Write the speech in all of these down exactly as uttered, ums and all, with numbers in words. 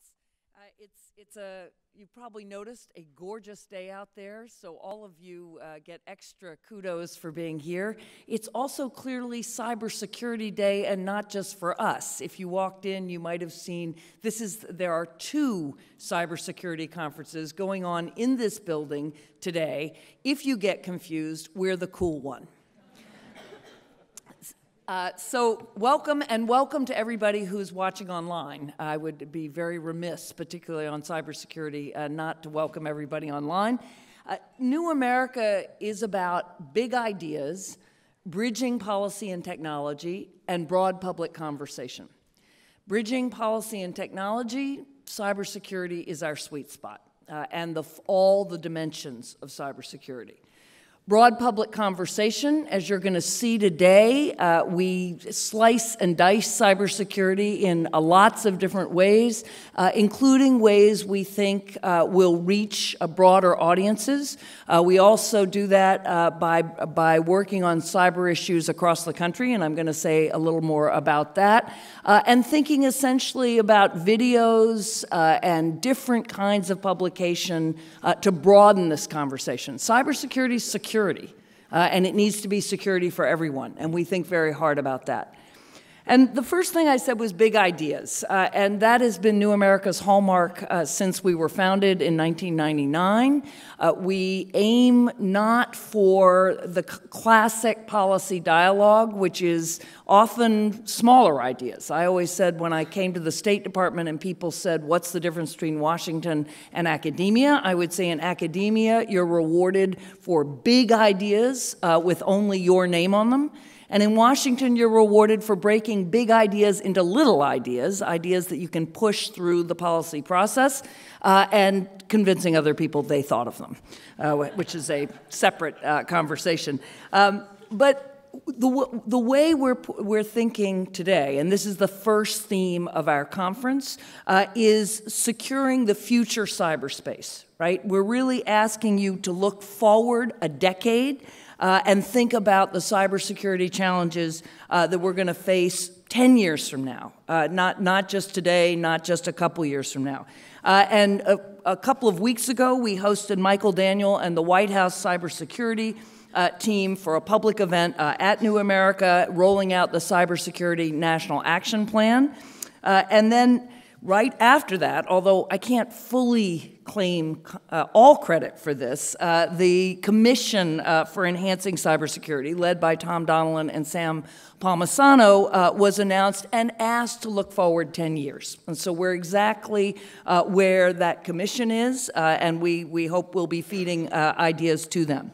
comments. Uh, it's it's a you probably noticed a gorgeous day out there, so all of you uh, get extra kudos for being here. It's also clearly Cybersecurity Day, and not just for us. If you walked in, you might have seen this is there are two cybersecurity conferences going on in this building today. If you get confused, we're the cool one. Uh, so welcome, and welcome to everybody who's watching online. I would be very remiss, particularly on cybersecurity, uh, not to welcome everybody online. Uh, New America is about big ideas, bridging policy and technology, and broad public conversation. Bridging policy and technology, cybersecurity is our sweet spot, uh, and the, all the dimensions of cybersecurity. Broad public conversation, as you're going to see today, uh, we slice and dice cybersecurity in uh, lots of different ways, uh, including ways we think uh, will reach uh, broader audiences. Uh, we also do that uh, by, by working on cyber issues across the country, and I'm going to say a little more about that, uh, and thinking essentially about videos uh, and different kinds of publication uh, to broaden this conversation. Cybersecurity is security. Security, uh, and it needs to be security for everyone, and we think very hard about that. And the first thing I said was big ideas, uh, and that has been New America's hallmark uh, since we were founded in nineteen ninety-nine. Uh, we aim not for the classic policy dialogue, which is often smaller ideas. I always said when I came to the State Department and people said, what's the difference between Washington and academia? I would say in academia, you're rewarded for big ideas uh, with only your name on them. And in Washington, you're rewarded for breaking big ideas into little ideas, ideas that you can push through the policy process, uh, and convincing other people they thought of them, uh, which is a separate uh, conversation. Um, but the, the way we're, we're thinking today, and this is the first theme of our conference, uh, is securing the future cyberspace, right? We're really asking you to look forward a decade, Uh, and think about the cybersecurity challenges uh, that we're going to face ten years from now, uh, not, not just today, not just a couple years from now. Uh, and a, a couple of weeks ago, we hosted Michael Daniel and the White House cybersecurity uh, team for a public event uh, at New America, rolling out the Cybersecurity National Action Plan. Uh, and then right after that, although I can't fully claim uh, all credit for this, uh, the Commission uh, for Enhancing Cybersecurity, led by Tom Donilon and Sam Palmisano, uh, was announced and asked to look forward ten years. And so we're exactly uh, where that commission is, uh, and we, we hope we'll be feeding uh, ideas to them.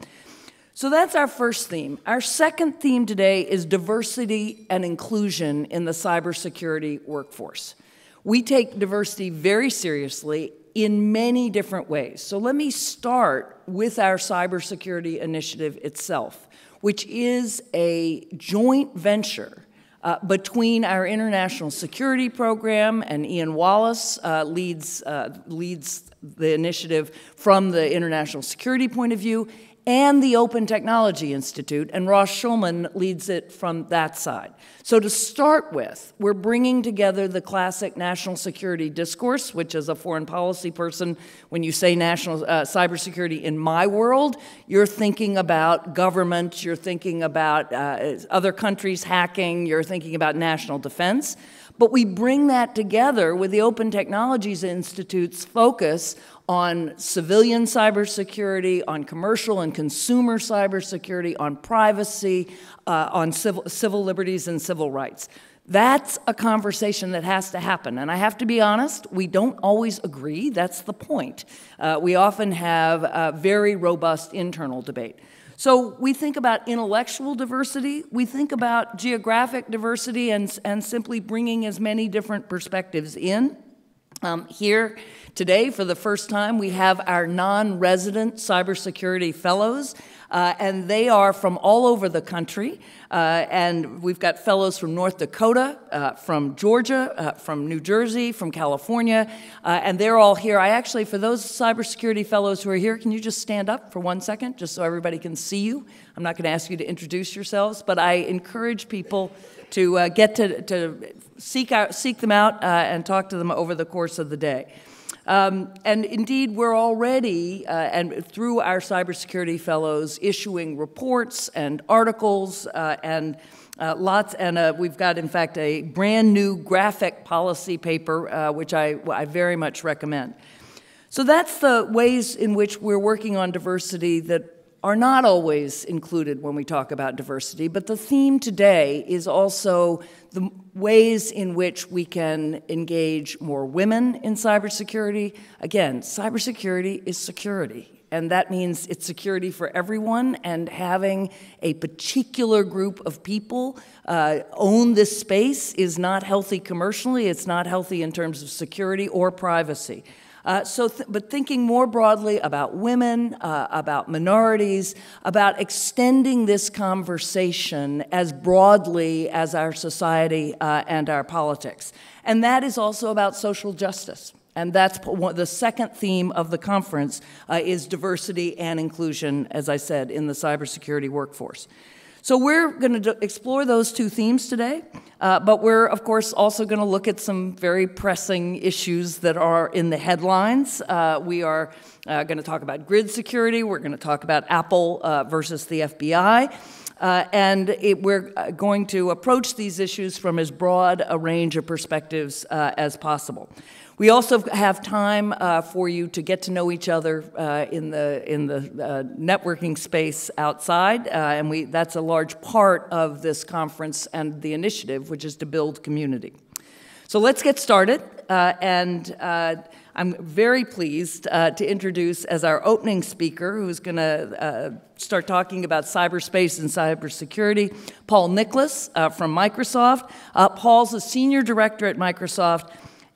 So that's our first theme. Our second theme today is diversity and inclusion in the cybersecurity workforce. We take diversity very seriously in many different ways. So let me start with our cybersecurity initiative itself, which is a joint venture uh, between our international security program, and Ian Wallace uh, leads, uh, leads the initiative from the international security point of view, and the Open Technology Institute, and Ross Shulman leads it from that side. So to start with, we're bringing together the classic national security discourse, which as a foreign policy person, when you say national uh, cybersecurity in my world, you're thinking about government, you're thinking about uh, other countries hacking, you're thinking about national defense. But we bring that together with the Open Technologies Institute's focus on civilian cybersecurity, on commercial and consumer cybersecurity, on privacy, uh, on civil, civil liberties and civil rights. That's a conversation that has to happen. And I have to be honest, we don't always agree. That's the point. Uh, we often have a very robust internal debate. So we think about intellectual diversity, we think about geographic diversity, and, and simply bringing as many different perspectives in. Um, here today, for the first time, we have our non-resident cybersecurity fellows. uh, and they are from all over the country, uh, and we've got fellows from North Dakota, uh, from Georgia, uh, from New Jersey, from California, uh, and they're all here. I actually, for those cybersecurity fellows who are here, can you just stand up for one second, just so everybody can see you? I'm not going to ask you to introduce yourselves, but I encourage people to uh, get to, to seek, out, seek them out uh, and talk to them over the course of the day. Um, and indeed, we're already, uh, and through our cybersecurity fellows, issuing reports and articles uh, and uh, lots, and uh, we've got, in fact, a brand new graphic policy paper, uh, which I, I very much recommend. So that's the ways in which we're working on diversity that are not always included when we talk about diversity, but the theme today is also the ways in which we can engage more women in cybersecurity. Again, cybersecurity is security, and that means it's security for everyone, and having a particular group of people uh, own this space is not healthy commercially, it's not healthy in terms of security or privacy. Uh, so, th but thinking more broadly about women, uh, about minorities, about extending this conversation as broadly as our society uh, and our politics. And that is also about social justice. And that's one, the second theme of the conference uh, is diversity and inclusion, as I said, in the cybersecurity workforce. So we're going to explore those two themes today, uh, but we're, of course, also going to look at some very pressing issues that are in the headlines. Uh, we are uh, going to talk about grid security. We're going to talk about Apple uh, versus the F B I. Uh, and it, we're going to approach these issues from as broad a range of perspectives uh, as possible. We also have time uh, for you to get to know each other uh, in the, in the uh, networking space outside, uh, and we, that's a large part of this conference and the initiative, which is to build community. So let's get started, uh, and uh, I'm very pleased uh, to introduce as our opening speaker, who's going to uh, start talking about cyberspace and cybersecurity, Paul Nicholas uh, from Microsoft. Uh, Paul's a senior director at Microsoft,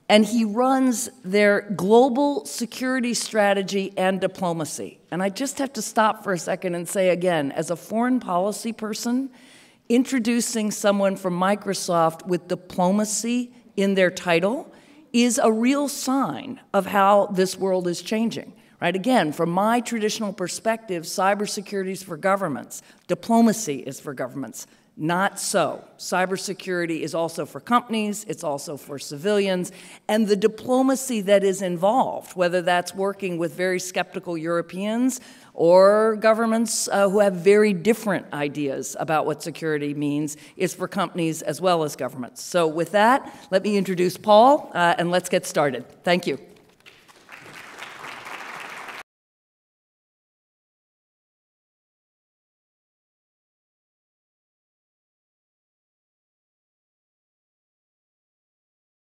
and he runs their global security strategy and diplomacy. And I just have to stop for a second and say again, as a foreign policy person, introducing someone from Microsoft with diplomacy in their title is a real sign of how this world is changing, right? Again, from my traditional perspective, cybersecurity is for governments. Diplomacy is for governments. Not so. Cybersecurity is also for companies, it's also for civilians, and the diplomacy that is involved, whether that's working with very skeptical Europeans or governments uh, who have very different ideas about what security means, is for companies as well as governments. So with that, let me introduce Paul, uh, and let's get started. Thank you.